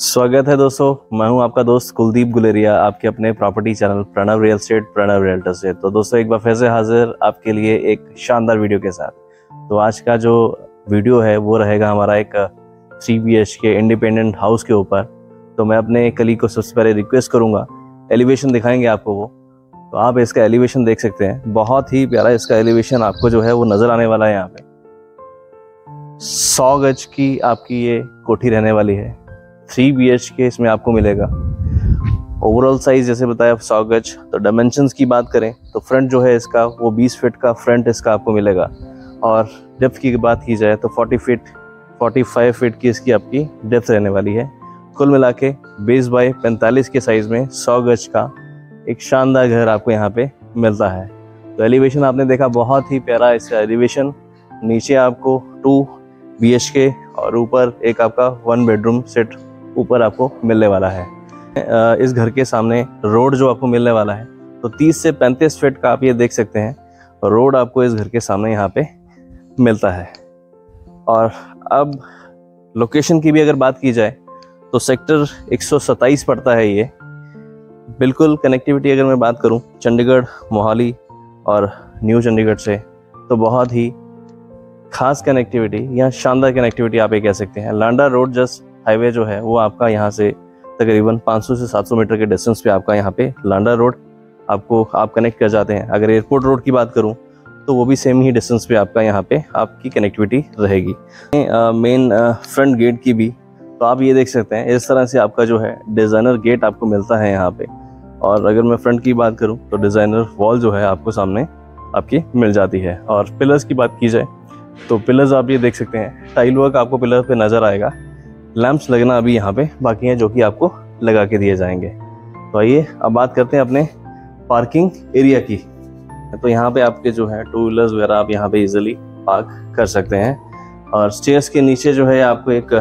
स्वागत है दोस्तों, मैं हूं आपका दोस्त कुलदीप गुलेरिया, आपके अपने property channel Pranav real estate Pranav realtors से। तो दोस्तों, एक बार फिर से हाजिर आपके लिए एक शानदार वीडियो के साथ। तो आज का जो वीडियो है वो रहेगा हमारा एक 3 BHK इंडिपेंडेंट हाउस के ऊपर। तो मैं अपने कलीग को सबसे पहले रिक्वेस्ट करूँगा, एलिवेशन दिखाएँगे आपको वो। तो आप इसका एलिवेशन देख सकते हैं, बहुत ही प्यारा इसका एलिवेशन आपको जो है वो नज़र आने वाला है। यहाँ पे 100 गज की आपकी ये कोठी रहने वाली है, 3 BHK इसमें आपको मिलेगा। ओवरऑल साइज जैसे बताया 100 गज। तो डायमेंशंस की बात करें तो फ्रंट जो है इसका वो 20 फीट का फ्रंट इसका आपको मिलेगा, और डेप्थ की बात की जाए तो 45 फीट की इसकी आपकी डेप्थ रहने वाली है। कुल मिला के 20 बाई 45 के साइज़ में 100 गज का एक शानदार घर आपको यहाँ पे मिलता है। तो एलिवेशन आपने देखा, बहुत ही प्यारा इसका एलिवेशन। नीचे आपको 2 BHK और ऊपर एक आपका 1 बेडरूम सेट ऊपर आपको मिलने वाला है। इस घर के सामने रोड जो आपको मिलने वाला है तो 30 से 35 फीट का आप ये देख सकते हैं रोड आपको इस घर के सामने यहाँ पे मिलता है। और अब लोकेशन की भी अगर बात की जाए तो सेक्टर 127 पड़ता है ये। बिल्कुल कनेक्टिविटी अगर मैं बात करूँ चंडीगढ़, मोहाली और न्यू चंडीगढ़ से, तो बहुत ही खास कनेक्टिविटी, यहाँ शानदार कनेक्टिविटी आप ये कह सकते हैं। लांडा रोड जस्ट हाईवे जो है वो आपका यहाँ से तकरीबन 500 से 700 मीटर के डिस्टेंस पे आपका यहाँ पे लांडा रोड आपको आप कनेक्ट कर जाते हैं। अगर एयरपोर्ट रोड की बात करूँ तो वो भी सेम ही डिस्टेंस पे आपका यहाँ पे आपकी कनेक्टिविटी रहेगी। मेन फ्रंट गेट की भी तो आप ये देख सकते हैं, इस तरह से आपका जो है डिज़ाइनर गेट आपको मिलता है यहाँ पे। और अगर मैं फ्रंट की बात करूँ तो डिज़ाइनर वॉल जो है आपको सामने आपकी मिल जाती है। और पिलर्स की बात की जाए तो पिलर्स आप ये देख सकते हैं, टाइल वर्क आपको पिलर पे नज़र आएगा। लैंप्स लगना अभी यहाँ पे बाकी हैं, जो कि आपको लगा के दिए जाएंगे। तो आइए अब बात करते हैं अपने पार्किंग एरिया की। तो यहाँ पे आपके जो है 2 व्हीलर्स वगैरह आप यहाँ पे इजीली पार्क कर सकते हैं। और स्टेयर्स के नीचे जो है आपको एक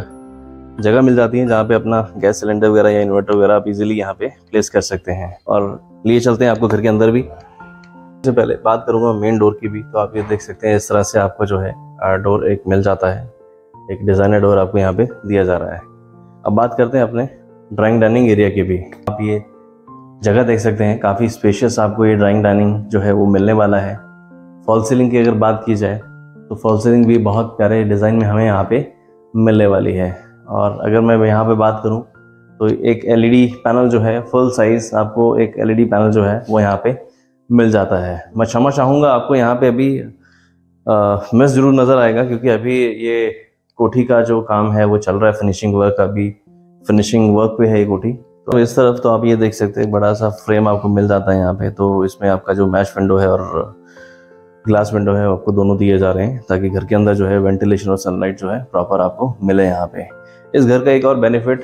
जगह मिल जाती है जहाँ पे अपना गैस सिलेंडर वगैरह या इन्वर्टर वगैरह आप इजीली यहाँ पे प्लेस कर सकते हैं। और लिए चलते हैं आपको घर के अंदर भी। सबसे पहले बात करूँगा मेन डोर की भी, तो आप ये देख सकते हैं इस तरह से आपको जो है डोर एक मिल जाता है, एक डिज़ाइनर डोर आपको यहाँ पे दिया जा रहा है। अब बात करते हैं अपने ड्राइंग डाइनिंग एरिया की भी। आप ये जगह देख सकते हैं, काफ़ी स्पेशियस आपको ये ड्राइंग डाइनिंग जो है वो मिलने वाला है। फॉल सीलिंग की अगर बात की जाए तो फॉल सीलिंग भी बहुत प्यारे डिज़ाइन में हमें यहाँ पे मिलने वाली है। और अगर मैं यहाँ पे बात करूँ तो एक LED पैनल जो है फुल साइज़ आपको एक LED पैनल जो है वो यहाँ पे मिल जाता है। मैं क्षमा चाहूँगा, आपको यहाँ पे अभी मिस ज़रूर नज़र आएगा, क्योंकि अभी ये कोठी का जो काम है वो चल रहा है, फिनिशिंग वर्क अभी फिनिशिंग वर्क पे है ये कोठी। तो इस तरफ तो आप ये देख सकते हैं बड़ा सा फ्रेम आपको मिल जाता है यहाँ पे। तो इसमें आपका जो मैश विंडो है और ग्लास विंडो है आपको दोनों दिए जा रहे हैं, ताकि घर के अंदर जो है वेंटिलेशन और सनलाइट जो है प्रॉपर आपको मिले यहाँ पे। इस घर का एक और बेनिफिट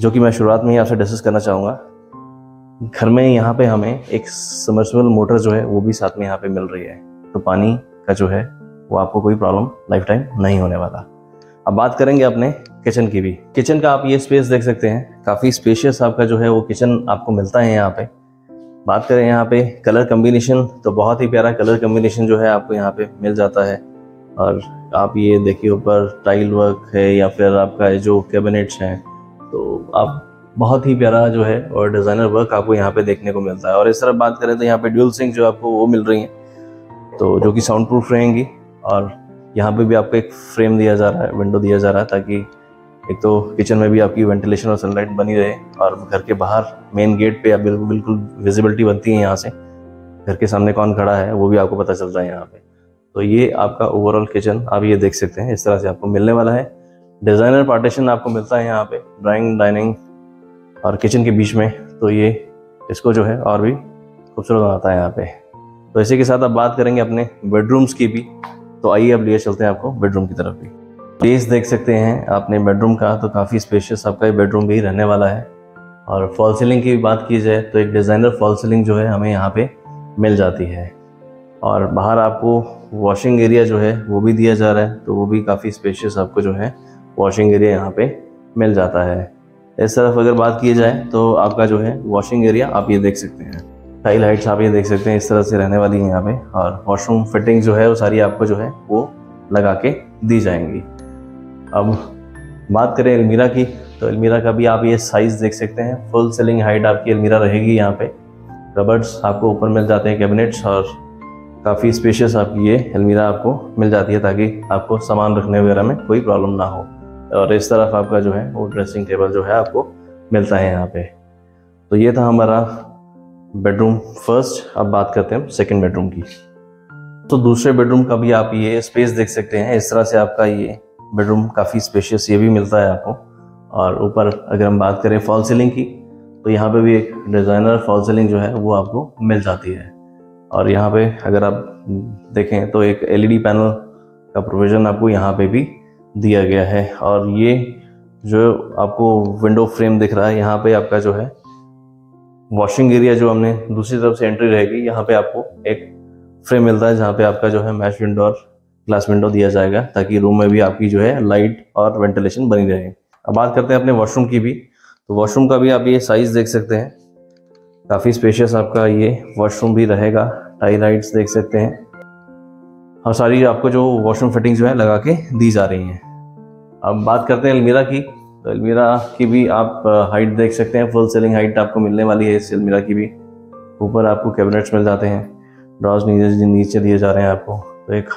जो कि मैं शुरुआत में ही आपसे डिस्कस करना चाहूँगा, घर में यहाँ पे हमें एक सबमर्सिबल मोटर जो है वो भी साथ में यहाँ पे मिल रही है। तो पानी का जो है वो आपको कोई प्रॉब्लम लाइफ टाइम नहीं होने वाला। अब बात करेंगे अपने किचन की भी। किचन का आप ये स्पेस देख सकते हैं, काफ़ी स्पेशियस आपका जो है वो किचन आपको मिलता है यहाँ पे। बात करें यहाँ पे कलर कम्बिनेशन, तो बहुत ही प्यारा कलर कम्बिनेशन जो है आपको यहाँ पे मिल जाता है। और आप ये देखिए ऊपर टाइल वर्क है या फिर आपका जो कैबिनेट्स हैं, तो आप बहुत ही प्यारा जो है और डिज़ाइनर वर्क आपको यहाँ पे देखने को मिलता है। और इस तरफ बात करें तो यहाँ पे ड्यूल सिंक जो आपको वो मिल रही हैं, तो जो कि साउंड प्रूफ रहेंगी। और यहाँ पे भी आपको एक फ्रेम दिया जा रहा है, विंडो दिया जा रहा है, ताकि एक तो किचन में भी आपकी वेंटिलेशन और सनलाइट बनी रहे, और घर के बाहर मेन गेट पे आप बिल्कुल विजिबिलिटी बनती है यहाँ से, घर के सामने कौन खड़ा है वो भी आपको पता चल रहा है यहाँ पर। तो ये आपका ओवरऑल किचन आप ये देख सकते हैं, इस तरह से आपको मिलने वाला है। डिज़ाइनर पार्टीशन आपको मिलता है यहाँ पर ड्राइंग डाइनिंग और किचन के बीच में, तो ये इसको जो है और भी खूबसूरत बनाता है यहाँ पे। तो इसी के साथ अब बात करेंगे अपने बेडरूम्स की भी। तो आइए अब लिए चलते हैं आपको बेडरूम की तरफ भी। स्पेस देख सकते हैं आपने बेडरूम का, तो काफ़ी स्पेशियस आपका ये बेडरूम भी रहने वाला है। और फॉल सीलिंग की भी बात की जाए तो एक डिज़ाइनर फॉल सीलिंग जो है हमें यहाँ पर मिल जाती है। और बाहर आपको वॉशिंग एरिया जो है वो भी दिया जा रहा है, तो वो भी काफ़ी स्पेशियस आपको जो है वॉशिंग एरिया यहाँ पर मिल जाता है। इस तरफ अगर बात की जाए तो आपका जो है वॉशिंग एरिया आप ये देख सकते हैं, टाइल हाइट्स आप ये देख सकते हैं इस तरह से रहने वाली है यहाँ पे। और वॉशरूम फिटिंग जो है वो सारी आपको जो है वो लगा के दी जाएंगी। अब बात करें अलमीरा की, तो अलमीरा का भी आप ये साइज़ देख सकते हैं। फुल सीलिंग हाइट आपकी अलमीरा रहेगी। यहाँ पे कबर्ड्स आपको ऊपर मिल जाते हैं, कैबिनेट्स, और काफ़ी स्पेशियस आपकी ये अलमीरा आपको मिल जाती है ताकि आपको सामान रखने वगैरह में कोई प्रॉब्लम ना हो। और इस तरफ आपका जो है वो ड्रेसिंग टेबल जो है आपको मिलता है यहाँ पे। तो ये था हमारा बेडरूम फर्स्ट। अब बात करते हैं सेकंड बेडरूम की। तो दूसरे बेडरूम का भी आप ये स्पेस देख सकते हैं। इस तरह से आपका ये बेडरूम काफ़ी स्पेशियस ये भी मिलता है आपको। और ऊपर अगर हम बात करें फॉल सीलिंग की, तो यहाँ पे भी एक डिज़ाइनर फॉल सीलिंग जो है वो आपको मिल जाती है। और यहाँ पे अगर आप देखें तो एक LED पैनल का प्रोविज़न आपको यहाँ पे भी दिया गया है। और ये जो आपको विंडो फ्रेम दिख रहा है, यहाँ पे आपका जो है वॉशिंग एरिया जो हमने दूसरी तरफ से एंट्री रहेगी, यहाँ पे आपको एक फ्रेम मिलता है जहाँ पे आपका जो है मैश विंडो और ग्लास विंडो दिया जाएगा ताकि रूम में भी आपकी जो है लाइट और वेंटिलेशन बनी रहे। अब बात करते हैं अपने वॉशरूम की भी। तो वॉशरूम का भी आप ये साइज़ देख सकते हैं। काफ़ी स्पेशियस आपका ये वॉशरूम भी रहेगा। टाई लाइट्स देख सकते हैं और सारी आपको जो वॉशरूम फिटिंग जो है लगा के दी जा रही हैं। अब बात करते हैं अलमीरा की। तो अलमीरा की भी आप हाइट देख सकते हैं। फुल सीलिंग हाइट आपको मिलने वाली है इस अलमीरा की भी। ऊपर आपको कैबिनेट्स मिल जाते हैं, ड्रॉज नीचे दिए जा रहे हैं आपको। तो एक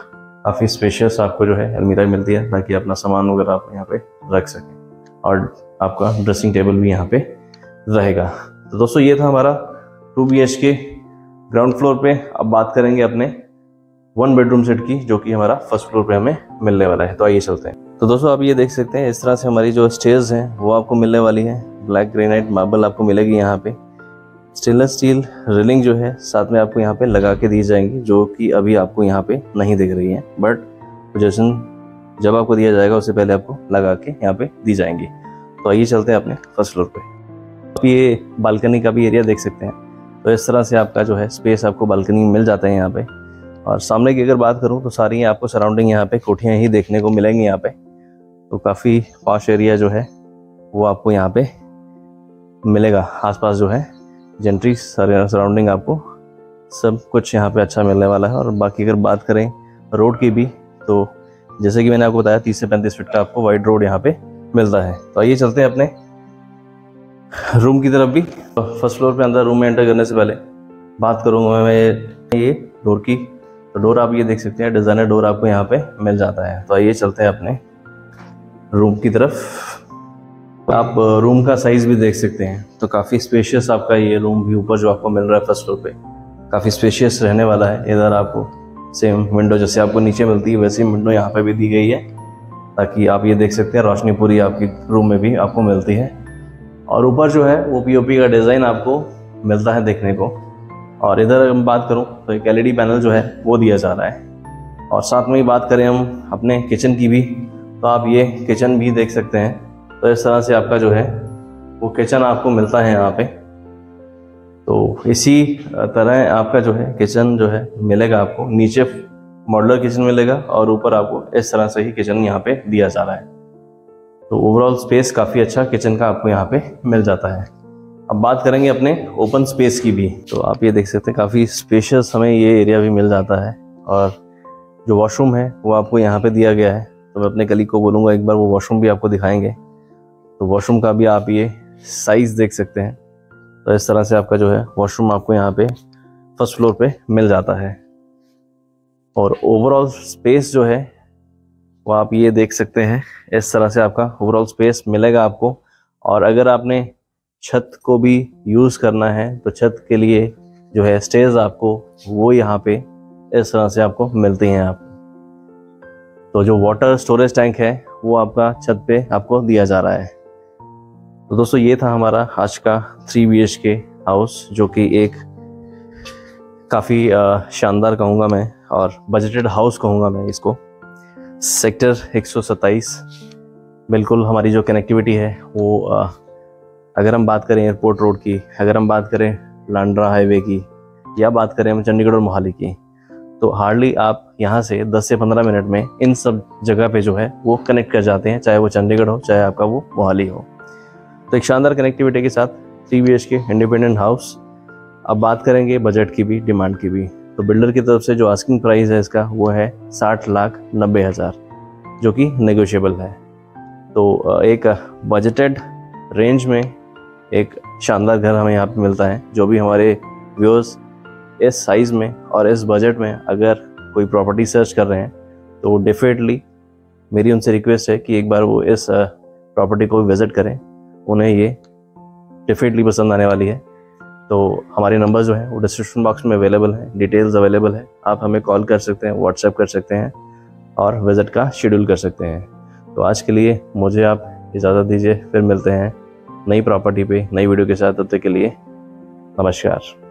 काफ़ी स्पेशियस आपको जो है अलमीरा मिलती है ताकि अपना सामान वगैरह आप यहाँ पे रख सकें। और आपका ड्रेसिंग टेबल भी यहाँ पे रहेगा। तो दोस्तों ये था हमारा 2BHK ग्राउंड फ्लोर पे। अब बात करेंगे अपने 1 बेडरूम सेट की, जो कि हमारा फर्स्ट फ्लोर पे हमें मिलने वाला है। तो आइए चलते हैं। तो दोस्तों आप ये देख सकते हैं, इस तरह से हमारी जो स्टेयर्स हैं वो आपको मिलने वाली है। ब्लैक ग्रेनाइट मार्बल आपको मिलेगी यहाँ पे। स्टेनलेस स्टील रेलिंग जो है साथ में आपको यहाँ पे लगा के दी जाएंगी, जो कि अभी आपको यहाँ पे नहीं दिख रही है, बट पोजेशन जब आपको दिया जाएगा उससे पहले आपको लगा के यहाँ पे दी जाएंगी। तो आइए चलते हैं अपने फर्स्ट फ्लोर पर। आप ये बालकनी का भी एरिया देख सकते हैं। तो इस तरह से आपका जो है स्पेस आपको बालकनी मिल जाता है यहाँ पे। और सामने की अगर बात करूँ तो सारी आपको सराउंडिंग यहाँ पे कोठियाँ ही देखने को मिलेंगी यहाँ पे। तो काफ़ी पॉश एरिया जो है वो आपको यहाँ पे मिलेगा। आसपास जो है जेंट्री सराउंडिंग आपको सब कुछ यहाँ पे अच्छा मिलने वाला है। और बाकी अगर बात करें रोड की भी, तो जैसे कि मैंने आपको बताया 30 से 35 फीट का आपको वाइड रोड यहाँ पे मिलता है। तो आइए चलते हैं अपने रूम की तरफ भी। फर्स्ट फ्लोर पर अंदर रूम में एंटर करने से पहले बात करूँगा मैं ये डोर की। तो डोर आप ये देख सकते हैं, डिज़ाइनर डोर आपको यहाँ पे मिल जाता है। तो आइए चलते हैं अपने रूम की तरफ। आप रूम का साइज़ भी देख सकते हैं। तो काफ़ी स्पेशियस आपका ये रूम भी ऊपर जो आपको मिल रहा है फर्स्ट फ्लोर पे, काफ़ी स्पेशियस रहने वाला है। इधर आपको सेम विंडो जैसे आपको नीचे मिलती है वैसी विंडो यहाँ पे भी दी गई है ताकि आप ये देख सकते हैं, रोशनी पूरी आपकी रूम में भी आपको मिलती है। और ऊपर जो है वो POP का डिज़ाइन आपको मिलता है देखने को। और इधर हम बात करूं तो एक LED पैनल जो है वो दिया जा रहा है। और साथ में ही बात करें हम अपने किचन की भी, तो आप ये किचन भी देख सकते हैं। तो इस तरह से आपका जो है वो किचन आपको मिलता है यहाँ पे। तो इसी तरह आपका जो है किचन जो है मिलेगा आपको। नीचे मॉडुलर किचन मिलेगा और ऊपर आपको इस तरह से ही किचन यहाँ पे दिया जा रहा है। तो ओवरऑल स्पेस काफ़ी अच्छा किचन का आपको यहाँ पे मिल जाता है। अब बात करेंगे अपने ओपन स्पेस की भी। तो आप ये देख सकते हैं, काफ़ी स्पेशियस हमें ये एरिया भी मिल जाता है। और जो वॉशरूम है वो आपको यहाँ पे दिया गया है। तो मैं अपने कलीग को बोलूँगा एक बार वो वॉशरूम भी आपको दिखाएंगे। तो वॉशरूम का भी आप ये साइज़ देख सकते हैं। तो इस तरह से आपका जो है वॉशरूम आपको यहाँ पे फर्स्ट फ्लोर पे मिल जाता है। और ओवरऑल स्पेस जो है वो आप ये देख सकते हैं, इस तरह से आपका ओवरऑल स्पेस मिलेगा आपको। और अगर आपने छत को भी यूज़ करना है तो छत के लिए जो है स्टेज आपको वो यहाँ पे इस तरह से आपको मिलती हैं आप। तो जो वाटर स्टोरेज टैंक है वो आपका छत पे आपको दिया जा रहा है। तो दोस्तों ये था हमारा आज का 3BHK हाउस, जो कि एक काफ़ी शानदार कहूँगा मैं और बजटेड हाउस कहूँगा मैं इसको। सेक्टर 127, बिल्कुल हमारी जो कनेक्टिविटी है वो अगर हम बात करें एयरपोर्ट रोड की, अगर हम बात करें लांड्रा हाईवे की, या बात करें हम चंडीगढ़ और मोहाली की, तो हार्डली आप यहां से 10 से 15 मिनट में इन सब जगह पे जो है वो कनेक्ट कर जाते हैं, चाहे वो चंडीगढ़ हो चाहे आपका वो मोहाली हो। तो एक शानदार कनेक्टिविटी के साथ 3BHK इंडिपेंडेंट हाउस। अब बात करेंगे बजट की भी, डिमांड की भी। तो बिल्डर की तरफ से जो आस्किंग प्राइस है इसका वो है 60,90,000, जो कि नेगोशिएबल है। तो एक बजटेड रेंज में एक शानदार घर हमें यहाँ पे मिलता है। जो भी हमारे व्यूअर्स इस साइज़ में और इस बजट में अगर कोई प्रॉपर्टी सर्च कर रहे हैं तो डेफिनेटली मेरी उनसे रिक्वेस्ट है कि एक बार वो इस प्रॉपर्टी को विज़िट करें, उन्हें ये डेफिनेटली पसंद आने वाली है। तो हमारे नंबर जो हैं वो डिस्क्रिप्शन बॉक्स में अवेलेबल हैं, डिटेल्स अवेलेबल है, आप हमें कॉल कर सकते हैं, व्हाट्सएप कर सकते हैं और विज़िट का शेड्यूल कर सकते हैं। तो आज के लिए मुझे आप इजाज़त दीजिए, फिर मिलते हैं नई प्रॉपर्टी पे नई वीडियो के साथ। तब तक के लिए नमस्कार।